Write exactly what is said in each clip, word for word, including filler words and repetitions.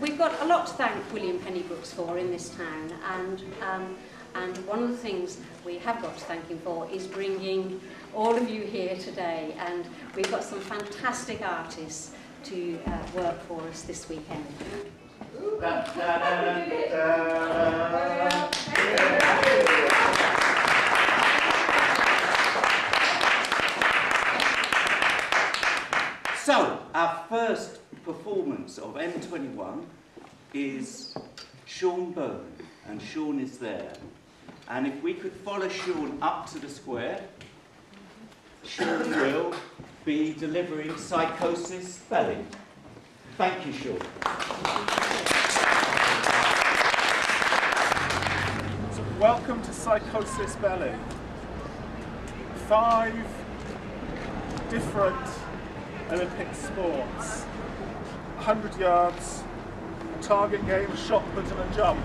we've got a lot to thank William Pennybrookes for in this town, and um, and one of the things we have got to thank him for is bringing all of you here today. And we've got some fantastic artists to uh, work for us this weekend. Da, da, da, da, da. So, our first performance of M twenty-one is Sean Burn, and Sean is there. And if we could follow Sean up to the square, Sean will be delivering Psychosis Belly. Thank you, Sean. So welcome to Psychosis Belly. Five different Olympic sports. one hundred yards, a target game, a shot put and a jump.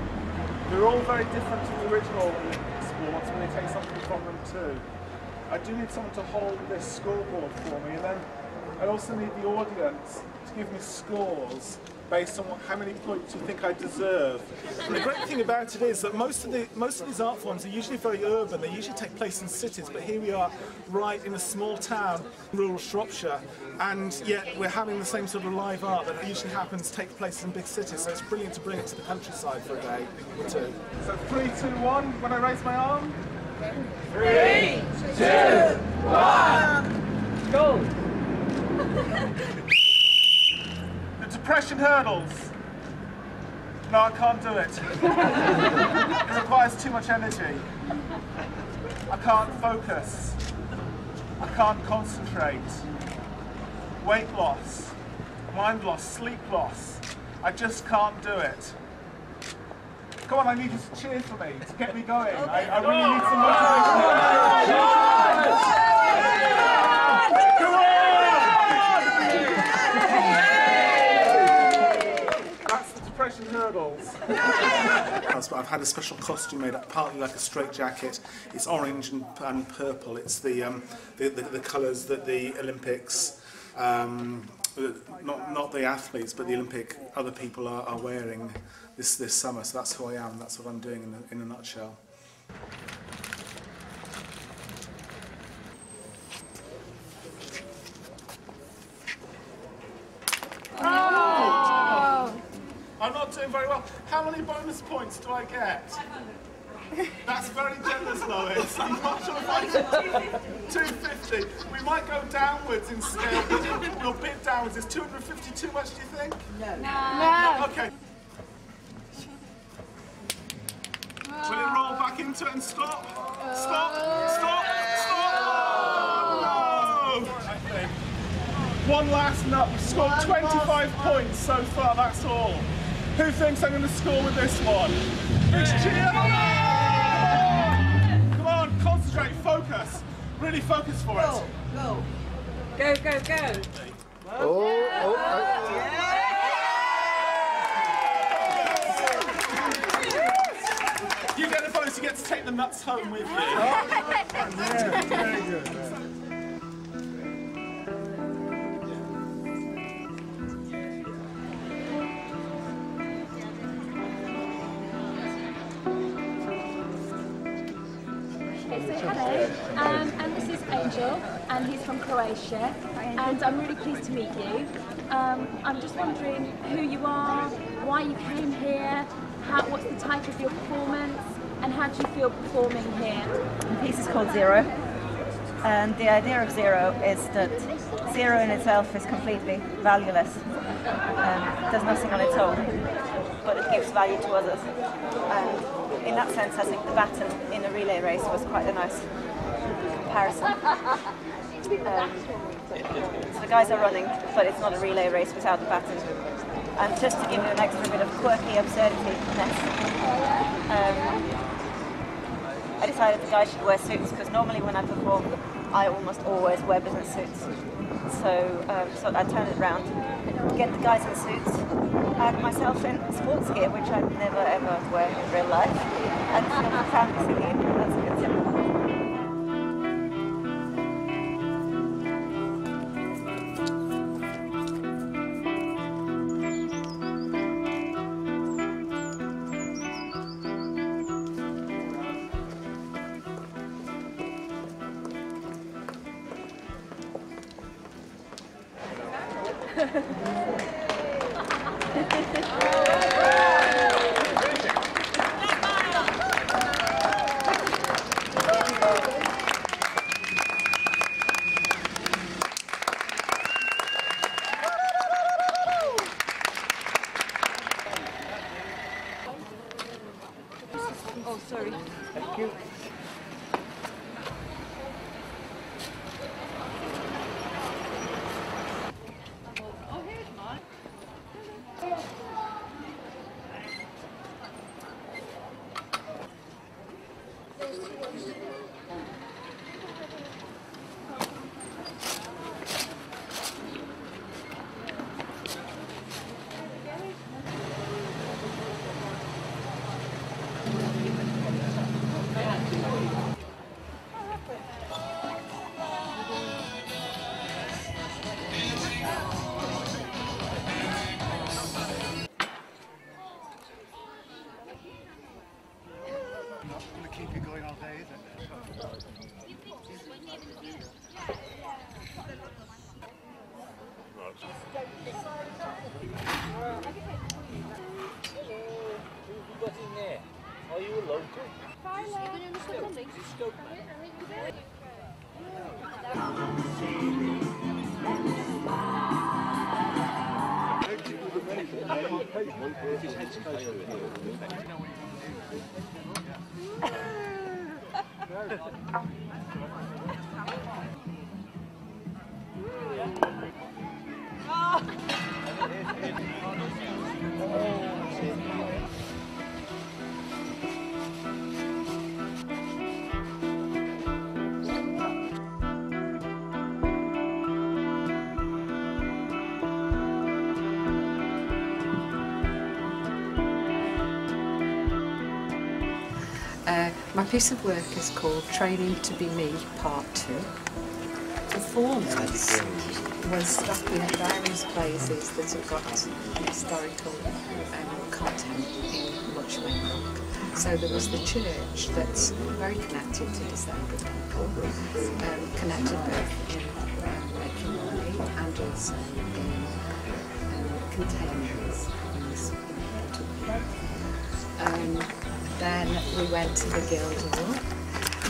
They're all very different to the original Olympic sports, but they take something from them too. I do need someone to hold this scoreboard for me, and then I also need the audience to give me scores based on what, how many points you think I deserve. And the great thing about it is that most of, the, most of these art forms are usually very urban, they usually take place in cities, but here we are right in a small town, rural Shropshire, and yet we're having the same sort of live art that usually happens, take place in big cities, so it's brilliant to bring it to the countryside for a day or two. So three, two, one, when I raise my arm? Three, two, one, go! Depression hurdles. No, I can't do it. It requires too much energy. I can't focus. I can't concentrate. Weight loss, mind loss, sleep loss. I just can't do it. Come on, I need you to cheer for me, to get me going. Okay. I, I really need some motivation. Come on! Hurdles. I've had a special costume made up, partly like a straitjacket. It's orange and, and purple. It's the, um, the, the the colours that the Olympics, um, not not the athletes, but the Olympic other people are, are wearing this this summer. So that's who I am. That's what I'm doing in a, in a nutshell. Very well. How many bonus points do I get? five hundred. That's very generous, Lois. I'm not sure if I can. two fifty. We might go downwards instead. Your bid downwards is two hundred fifty too much, do you think? No. No. no. no. Okay. Oh. Will it roll back into it and stop? Oh. Stop! Stop! Stop! Oh. No! I think. One last nut. We've scored one twenty-five points so far, that's all. Who thinks I'm going to score with this one? It's Gianna! Come on, concentrate, focus. Really focus for go, it. Go, go. Go, go, go. Oh, oh, oh. Yes. You get a bonus, you get to take the nuts home with you. Oh, yeah, very good. Yeah. Angel, and he's from Croatia, and I'm really pleased to meet you. Um, I'm just wondering who you are, why you came here, how, what's the type of your performance, and how do you feel performing here? The piece is called Zero, and the idea of Zero is that zero in itself is completely valueless, um, does nothing on its own, but it gives value to others. And in that sense, I think the baton in a relay race was quite a nice comparison. Um, so the guys are running, but it's not a relay race without the baton. And just to give you an extra bit of quirky absurdity, um, I decided the guys should wear suits, because normally when I perform, I almost always wear business suits. So, um, so I turned it round, get the guys in suits, and myself in sports gear, which I never ever wear in real life, and film a fantasy game. That's a good simple. My piece of work is called Training to Be Me, Part two. Performance was stuck in various places that have got historical um, content in Much Wenlock. So there was the church that's very connected to disabled people, um, connected both in um, making money and also in um, containers in this um, Then we went to the Guildhall,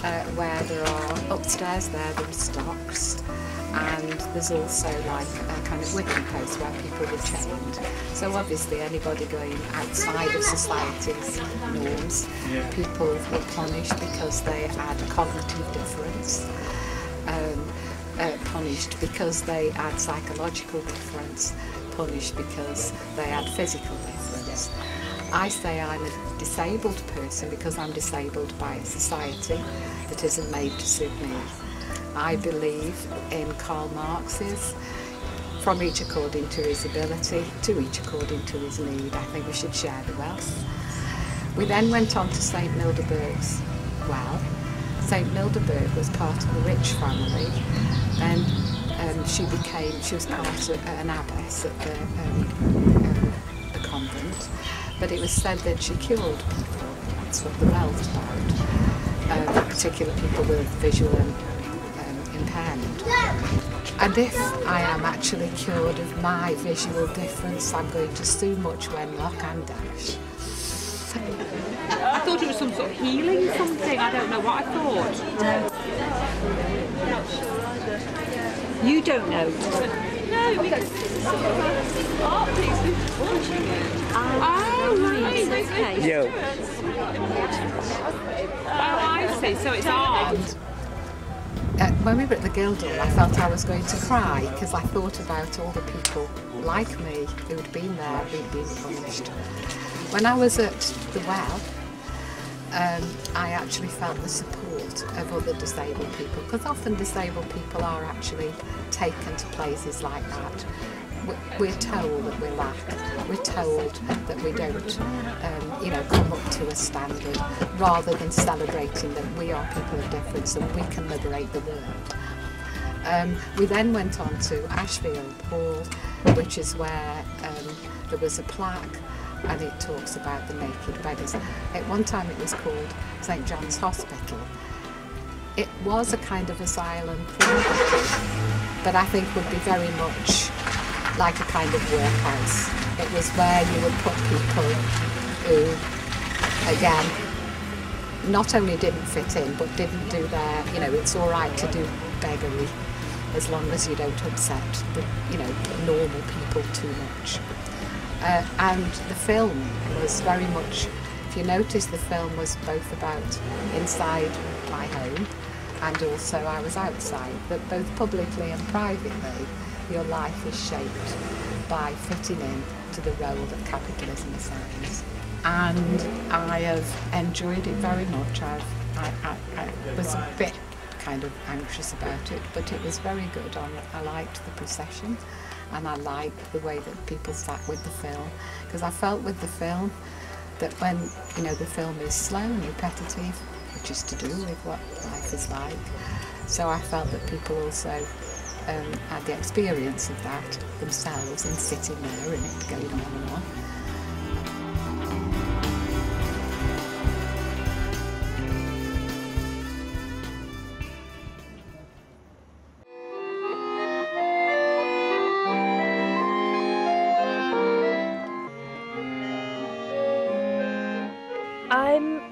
uh, where there are, upstairs there, there were stocks, and there's also like a kind of whipping post where people were chained. So obviously anybody going outside of society's norms, yeah. People were punished because they had cognitive difference, um, uh, punished because they had psychological difference, punished because they had physical difference. I say I'm a disabled person because I'm disabled by a society that isn't made to suit me. I believe in Karl Marx's, from each according to his ability, to each according to his need. I think we should share the wealth. We then went on to St Mildeburg's well. St Mildeburg was part of a rich family, and um, she became, she was part of an abbess at the, um, um, the convent. But it was said that she cured people, that's what the well's about, um, particular people with visual um, impairment. And if I am actually cured of my visual difference, I'm going to sue Much Wenlock and Dash. I thought it was some sort of healing something, I don't know what I thought. You don't know. No, because this is sort of art piece, who's watching it? Oh, right, okay. Yeah. Oh, I see, so it's art. Uh, when we were at the Guildhall, I felt I was going to cry, because I thought about all the people like me who had been there, who'd been punished. When I was at the well, um, I actually felt the support of other disabled people, because often disabled people are actually taken to places like that. We're told that we lack, we're told that we don't um, you know, come up to a standard, rather than celebrating that we are people of difference and we can liberate the world. Um, we then went on to Ashfield Hall, which is where um, there was a plaque and it talks about the naked beggars. At one time it was called St John's Hospital. It was a kind of asylum, but I think would be very much like a kind of workhouse. It was where you would put people who, again, not only didn't fit in, but didn't do their, you know, it's all right to do beggary as long as you don't upset the, you know, normal people too much. Uh, and the film was very much, if you notice, the film was both about inside my home and also I was outside, that both publicly and privately your life is shaped by fitting in to the role that capitalism assigns. And I have enjoyed it very much. I've, I, I, I was a bit kind of anxious about it, but it was very good. On, I liked the procession and I liked the way that people sat with the film, because I felt with the film that when, you know, the film is slow and repetitive, which is to do with what life is like, so I felt that people also um, had the experience of that themselves in sitting there and it going on and on.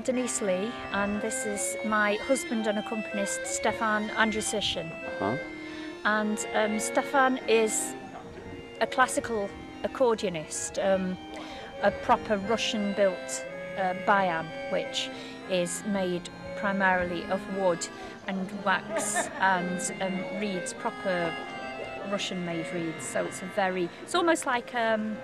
Denise Lee, and this is my husband and accompanist Stefan Andrusishin. Huh? And um, Stefan is a classical accordionist, um, a proper Russian-built uh, bayan, which is made primarily of wood and wax and um, reeds, proper Russian-made reeds. So it's a very, it's almost like um,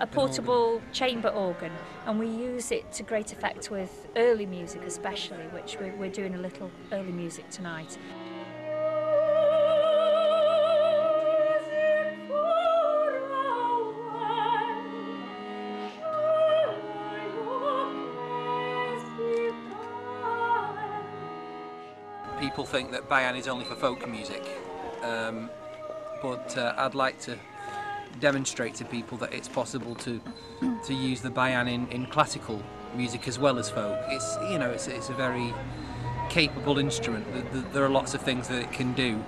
a portable chamber organ, and we use it to great effect with early music especially, which we're, we're doing a little early music tonight. People think that bayan is only for folk music, um, but uh, I'd like to demonstrate to people that it's possible to to use the bayan in, in classical music as well as folk. It's, you know, it's, it's a very capable instrument. There are lots of things that it can do.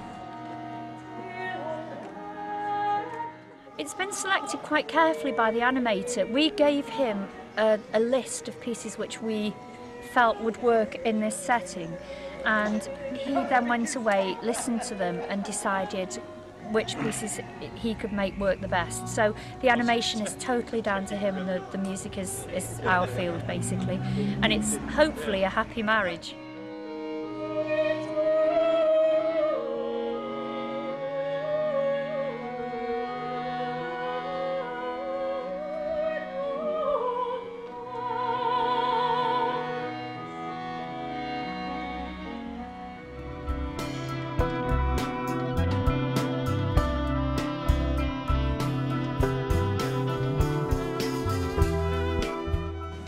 It's been selected quite carefully by the animator. We gave him a, a list of pieces which we felt would work in this setting, and he then went away, listened to them and decided which pieces he could make work the best. So the animation is totally down to him, and the, the music is, is our field basically, and it's hopefully a happy marriage.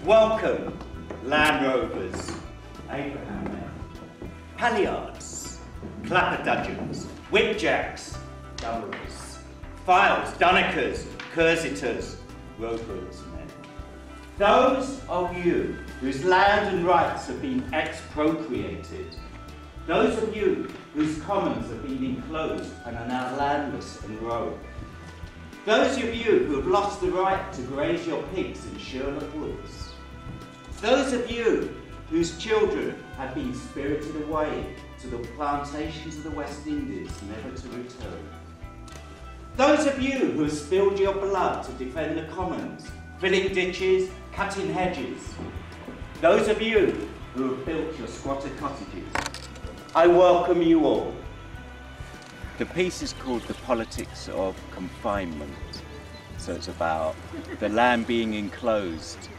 Welcome, Land Rovers, Abraham men, Palliards, Clapper Dudgeons, Whipjacks, Dummeries, Files, Dunnakers, Cursiters, Roadrunners men. Those of you whose land and rights have been expropriated, those of you whose commons have been enclosed and are now landless and rogue, those of you who have lost the right to graze your pigs in Sherlock Woods, those of you whose children have been spirited away to the plantations of the West Indies, never to return. Those of you who have spilled your blood to defend the commons, filling ditches, cutting hedges. Those of you who have built your squatter cottages. I welcome you all. The piece is called The Politics of Confinement. So it's about the land being enclosed.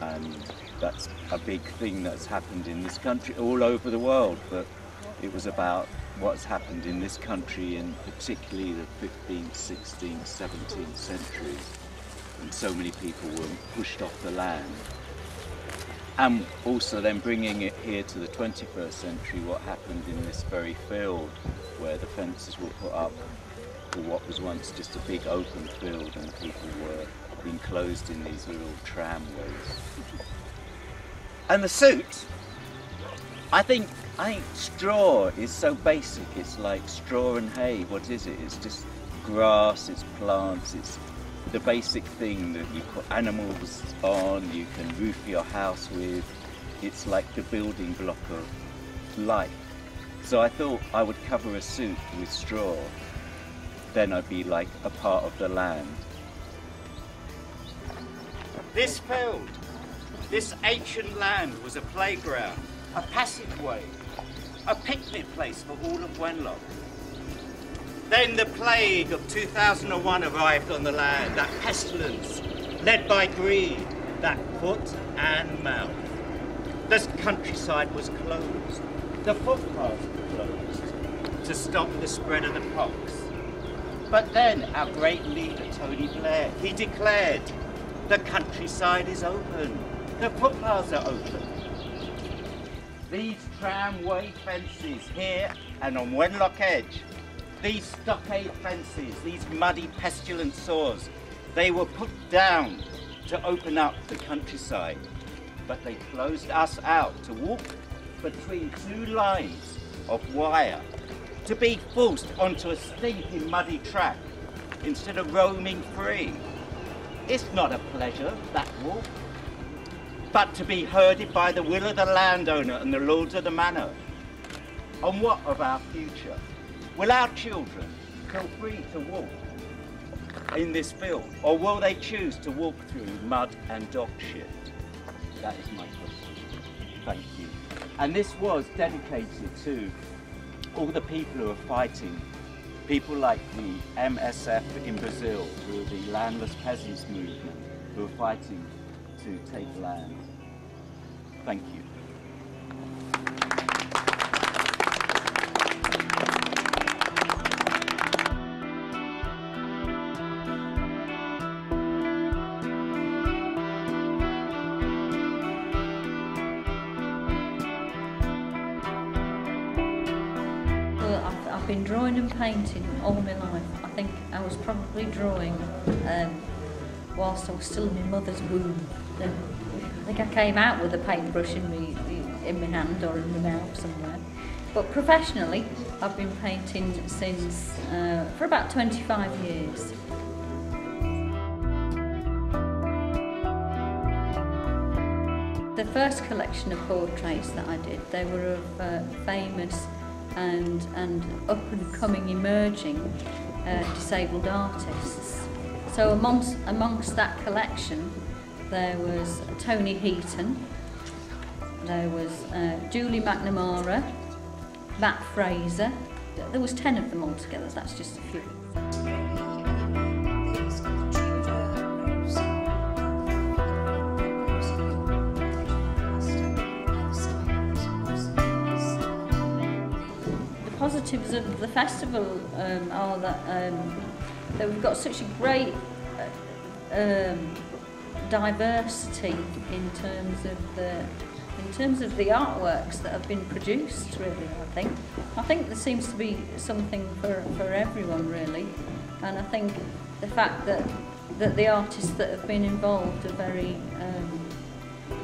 And that's a big thing that's happened in this country, all over the world, but it was about what's happened in this country, and particularly the fifteenth, sixteenth, seventeenth centuries, when so many people were pushed off the land. And also then bringing it here to the twenty-first century, what happened in this very field, where the fences were put up for what was once just a big open field, and people were enclosed in these little tramways. And the suit, I think, I think straw is so basic. It's like straw and hay. What is it? It's just grass, it's plants, it's the basic thing that you put animals on, you can roof your house with. It's like the building block of life. So I thought I would cover a suit with straw, then I'd be like a part of the land. This field, this ancient land was a playground, a passageway, a picnic place for all of Wenlock. Then the plague of two thousand one arrived on the land, that pestilence, led by greed, that foot and mouth. The countryside was closed, the footpaths were closed, to stop the spread of the pox. But then our great leader, Tony Blair, he declared, the countryside is open, the footpaths are open. These tramway fences here and on Wenlock Edge, these stockade fences, these muddy pestilent sores, they were put down to open up the countryside, but they closed us out to walk between two lines of wire, to be forced onto a stinking muddy track instead of roaming free. It's not a pleasure, that walk, but to be herded by the will of the landowner and the lords of the manor. And what of our future? Will our children feel free to walk in this field, or will they choose to walk through mud and dog shit? That is my question. Thank you. And this was dedicated to all the people who are fighting, people like the M S F in Brazil, who are the landless peasants movement, who are fighting to take land. Thank you. I've been drawing and painting all my life. I think I was probably drawing um, whilst I was still in my mother's womb. Then I think I came out with a paintbrush in my, in my hand or in my mouth somewhere. But professionally, I've been painting since uh, for about twenty-five years. The first collection of portraits that I did, they were of uh, famous and and up-and-coming emerging uh, disabled artists. So amongst, amongst that collection there was Tony Heaton, there was uh, Julie McNamara, Matt Fraser. There was ten of them altogether, that's just a few. Positives of the festival um, are that, um, that we've got such a great uh, um, diversity in terms of the in terms of the artworks that have been produced. Really, I think I think there seems to be something for for everyone really, and I think the fact that that the artists that have been involved are very um,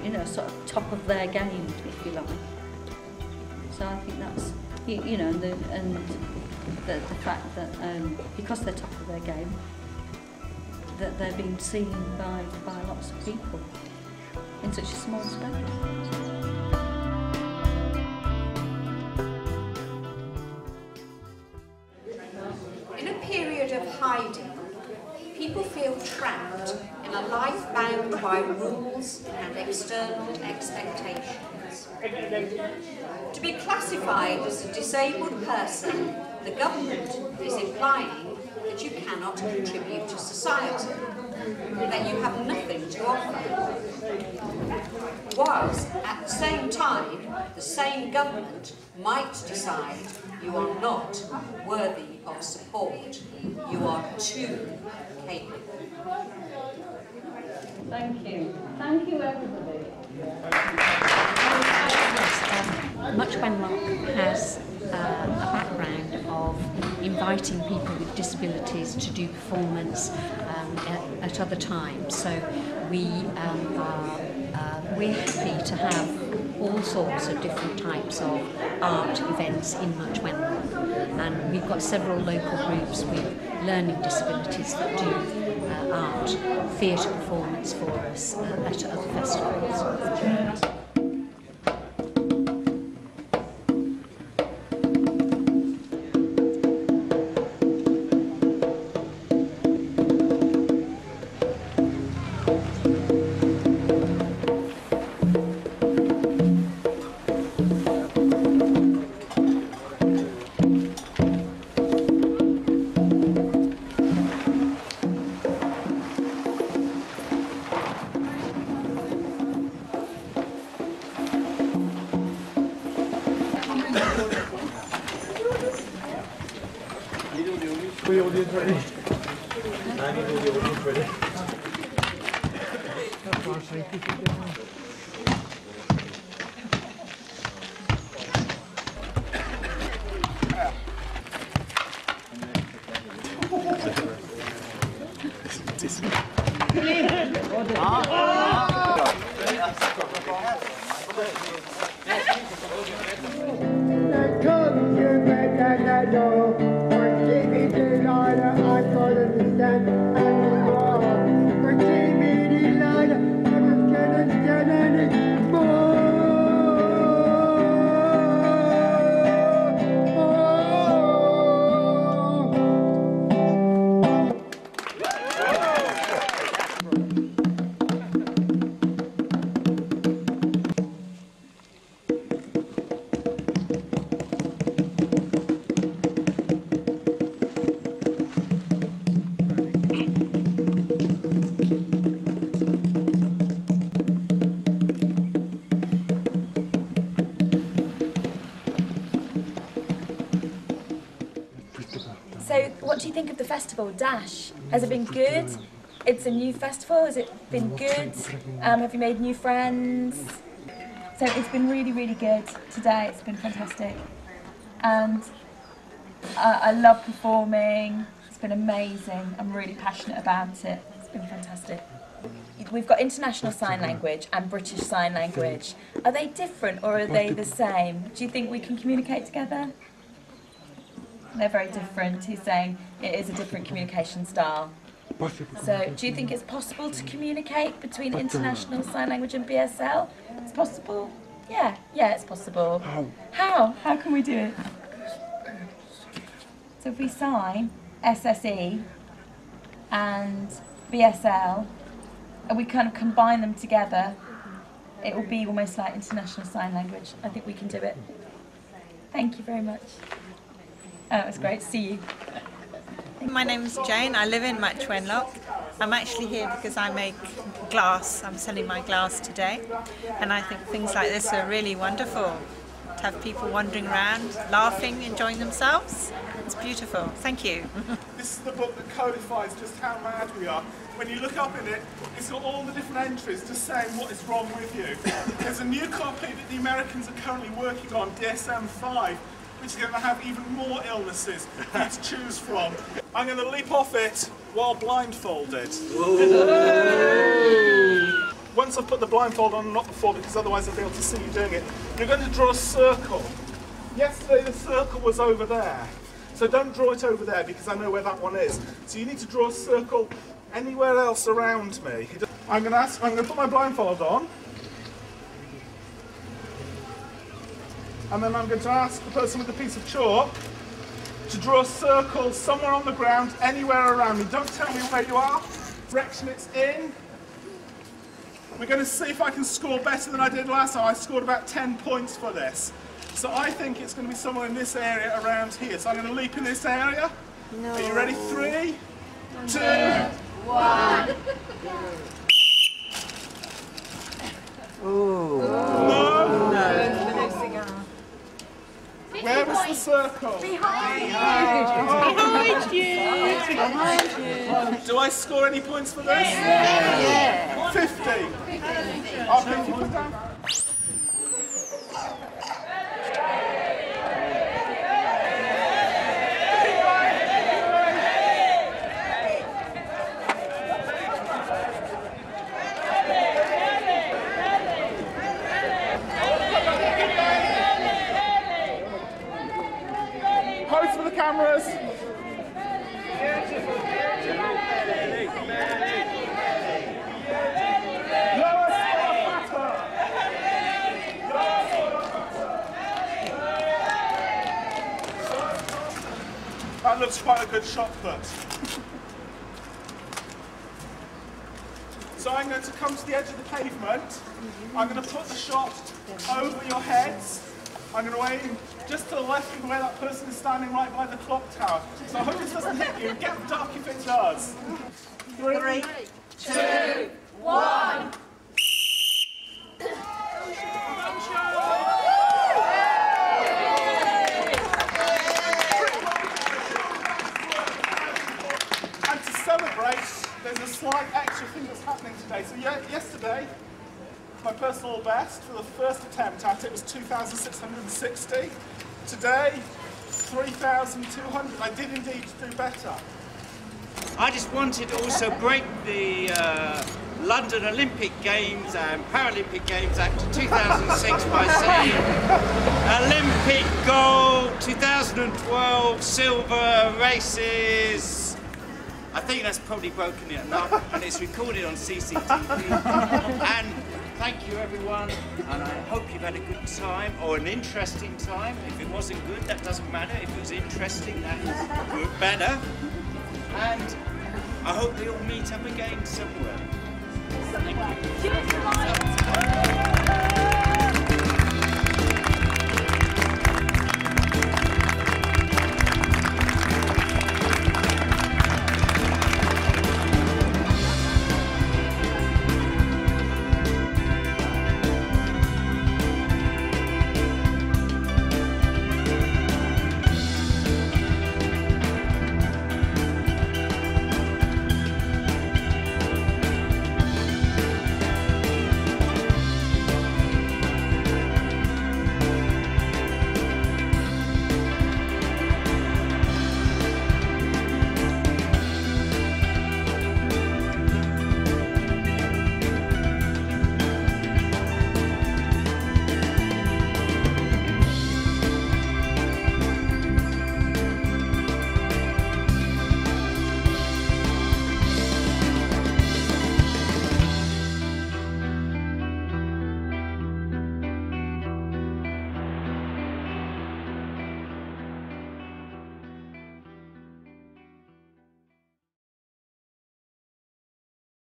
you know sort of top of their game, if you like. So I think that's. You, you know, the, and the, the fact that um, because they're top of their game, that they're being seen by, by lots of people in such a small space. In a period of hiding, people feel trapped in a life bound by rules and external expectations. To be classified as a disabled person, the government is implying that you cannot contribute to society, that you have nothing to offer. Whilst at the same time, the same government might decide you are not worthy of support, you are too capable. Thank you. Thank you, everybody. Um, Much Wenlock has uh, a background of inviting people with disabilities to do performance um, at, at other times, so we um, are uh, we're happy to have all sorts of different types of art events in Much Wenlock. And we've got several local groups with learning disabilities that do uh, art, theatre performance for us uh, at other festivals. Festival Dash, has it been good? It's a new festival, has it been good? Um, have you made new friends? So it's been really, really good today, it's been fantastic. And I, I love performing, it's been amazing, I'm really passionate about it, it's been fantastic. We've got International Sign Language and British Sign Language. Are they different or are they the same? Do you think we can communicate together? They're very different. He's saying it is a different communication style. So do you think it's possible to communicate between International Sign Language and B S L? It's possible? Yeah, yeah, it's possible. How? How? How can we do it? So if we sign S S E and B S L, and we kind of combine them together, it will be almost like International Sign Language. I think we can do it. Thank you very much. Oh, it was great to see you. My name's Jane, I live in Much Wenlock. I'm actually here because I make glass, I'm selling my glass today. And I think things like this are really wonderful. To have people wandering around, laughing, enjoying themselves. It's beautiful, thank you. This is the book that codifies just how mad we are. When you look up in it, it's got all the different entries just saying what is wrong with you. There's a new copy that the Americans are currently working on, D S M five. Which is going to have even more illnesses for you to choose from. I'm going to leap off it while blindfolded. Once I've put the blindfold on, I'm not blindfolded because otherwise I'll be able to see you doing it. You're going to draw a circle. Yesterday the circle was over there. So don't draw it over there because I know where that one is. So you need to draw a circle anywhere else around me. I'm going to, ask, I'm going to put my blindfold on. And then I'm going to ask the person with a piece of chalk to draw a circle somewhere on the ground, anywhere around me. Don't tell me where you are, direction it's in. We're going to see if I can score better than I did last time. I scored about ten points for this. So I think it's going to be somewhere in this area around here. So I'm going to leap in this area. No. Are you ready? Three, two, one. Ooh. No. No. Where was the circle? Behind you! Behind you! Behind you! Do I score any points for this? Yeah! fifty! I'll pick you put down. That looks quite a good shot put. So I'm going to come to the edge of the pavement. I'm going to put the shot over your heads. I'm going to aim just to the left of where that person is standing, right by the clock tower. So I hope this doesn't hit you. Get dark if it does. Three, two, one. And to celebrate, there's a slight extra thing that's happening today. So yeah, yesterday, my personal best for the first attempt at it was two thousand six hundred sixty. Today, three thousand two hundred. I did indeed do better. I just wanted to also break the uh, London Olympic Games and Paralympic Games Act of two thousand six by saying Olympic gold, two thousand twelve silver races. I think that's probably broken it enough, and it's recorded on C C T V. And thank you everyone, and I hope you've had a good time, or an interesting time. If it wasn't good, that doesn't matter. If it was interesting, that is better. And I hope we all meet up again somewhere. Thank you.